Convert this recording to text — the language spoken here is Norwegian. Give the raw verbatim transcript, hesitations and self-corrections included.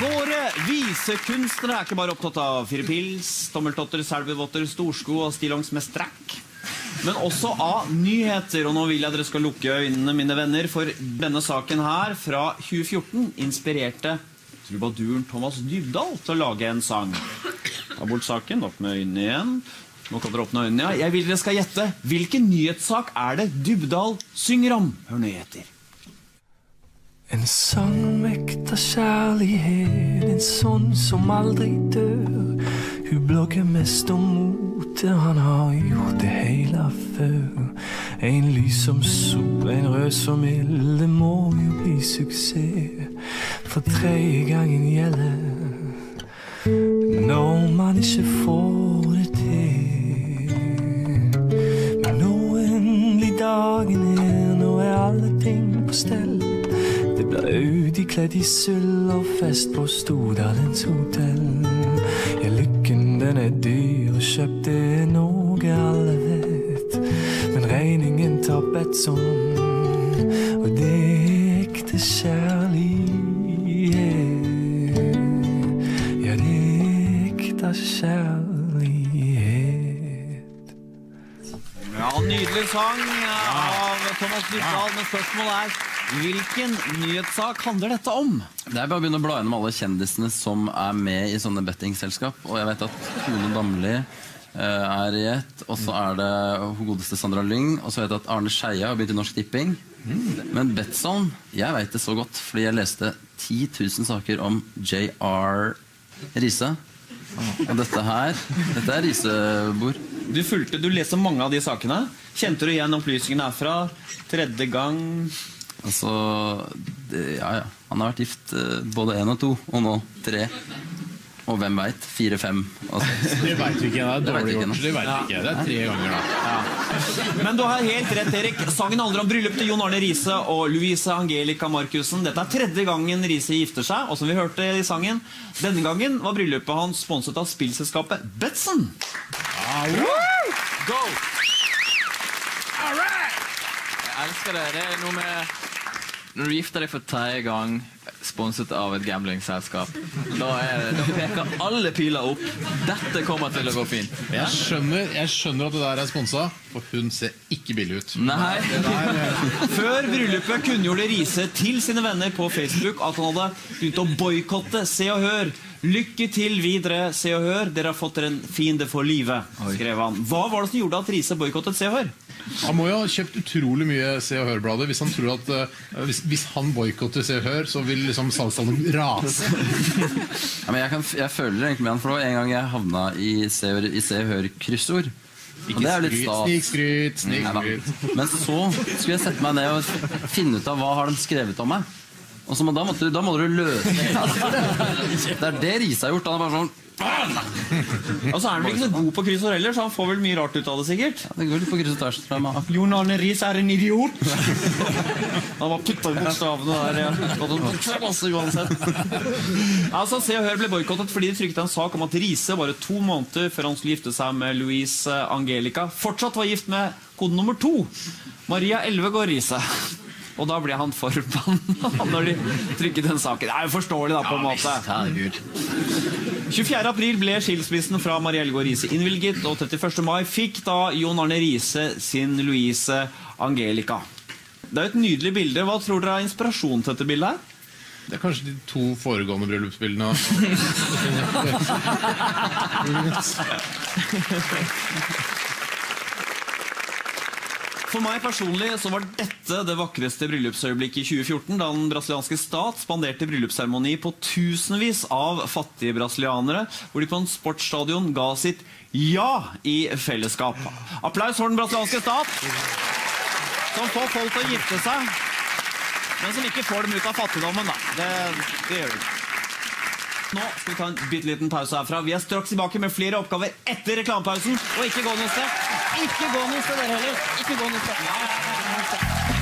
Våre visekunstnere er ikke bare opptatt av firepils, tommeltotter, selvevotter, storsko og stillongs med strekk, men også av nyheter. Og nå vil jeg dere skal lukke øynene, mine venner, for denne saken her fra tjue fjorten inspirerte trubaduren Thomas Dybdahl til å lage en sang. Ta bort saken, opp med øynene igjen. Nå kan dere åpne øynene. Jeg vil dere skal gjette, hvilken nyhetssak er det Dybdahl synger om? Hør nyheter. En sang om ekte kjærlighet, en sånn som aldri dør. Hun blogger mest om mote, han har gjort det hele før. En lys som sol, en rød som ild, det må jo bli suksess. For tredje gangen gjelder, når man ikke får det til. Men nå endelig dagen er, nå er alle ting på stell. Det ble utekledd i sølv og fest på Stordalens hotell. Ja, lykken den er dyr og kjøpt, det er noe alle vet. Men regningen tar Betsson, og det er ekte kjærlighet. Ja, det er ekte kjærlighet. Ja, nydelig sang av Thomas Dybdahl, men spørsmålet er: hvilken nyhetssak handler dette om? Det er bare å begynne å bla gjennom alle kjendisene som er med i sånne bettingselskap. Og jeg vet at Kaline Damli eh, er i et, og så er det hun godeste Sandra Lyng, og så vet jeg at Arne Scheia har begynt i Norsk Tipping. Mm. Men Betsson, jeg vet det så godt, fordi jeg leste ti tusen saker om John Arne Riise. Og dette her, dette er Riise-bord. Du fulgte, du leser mange av de sakene. Kjente du igjen opplysningene herfra? Tredje gang... Altså, det, ja, ja. Han har vært gift uh, både én og to, og nå tre. Og hvem vet? Fire-fem. Altså. Det vet vi ikke, det er dårlig gjort. Det vet vi ikke, det er tre ganger da. Ja. Men du har helt rett, Erik. Sangen handler om bryllup til John Arne Riise og Luisa Angelica Markusen. Dette er tredje gangen Riise gifter seg, og som vi hørte i sangen, denne gangen var bryllupet hans sponset av spillselskapet Betsson. Go! All right! Jeg elsker det, det er noe med... Når du gifter deg for tredje gang, sponset av et gamblingselskap, da, da peker alle piler opp. Dette kommer til å gå fint. Jeg skjønner, jeg skjønner at det der er sponset, for hun ser ikke billig ut. Nei. Før bryllupet kunngjorde Riise til sine venner på Facebook at han hadde begynt å boykotte Se og Hør. Lykke til videre, Se og Hør. Dere har fått dere en fiende for livet, skrev han. Hva var det som gjorde at Riise boykottet Se og Hør? Han må jo ha kjøpt utrolig mye Se og Hør-bladet. Hvis han tror at uh, hvis, hvis han boykotter Se og Hør, så vil liksom salgstallene rase. Ja, men jeg, kan, jeg føler egentlig med han, for det var en gang jeg havna i Se og, i Se og Hør-kryssord. Ikke skryt, skryt, snikskryt. Men så skulle jeg sette meg ned og finne ut av hva har de skrevet om meg. Og så må, da, måtte, da må du løse det. Det er det Riise har gjort. Han er bare sånn... Og så er han vel ikke så god på kryssord heller, så han får vel mye rart ut av det sikkert. Ja, det går litt på kryssord tørst fra meg. John Arne Riise er en idiot! Han bare puttet bokstavene der. Ja. Og de puttet masse uansett. Altså, Se og Hør ble boykottet fordi de trykket en sak om at Riise bare to måneder før han skulle gifte seg med Louise Angelica fortsatt var gift med kode nummer to, Maria Elvegård Riise. Og da ble han forbanna når de trykket den saken. Det er jo forståelig da, på en måte. tjuefjerde april ble skilsmissen fra Marielle Gård-Riise innvilget, og trettiførste mai fikk da John Arne Riise sin Louise Angelica. Det er jo et nydelig bilde. Hva tror dere er inspirasjonen til dette bildet her? Det er kanskje de to foregående bryllupsbildene. For meg personlig så var dette det vakreste bryllupsøyeblikket i tjue fjorten, da den brasilianske stat spanderte bryllupsseremoni på tusenvis av fattige brasilianere, hvor de på en sportsstadion ga sitt ja i fellesskap. Applaus for den brasilianske stat, som får folk til å gifte seg, men som ikke får dem ut av fattigdommen, da. Det, det gjør de. Nå skal vi ta en bitte liten pause herfra. Vi er straks tilbake med flere oppgaver etter reklamepausen, og ikke gå noe sted. Ikke gå noe sted, dere heller. Ikke gå noe sted.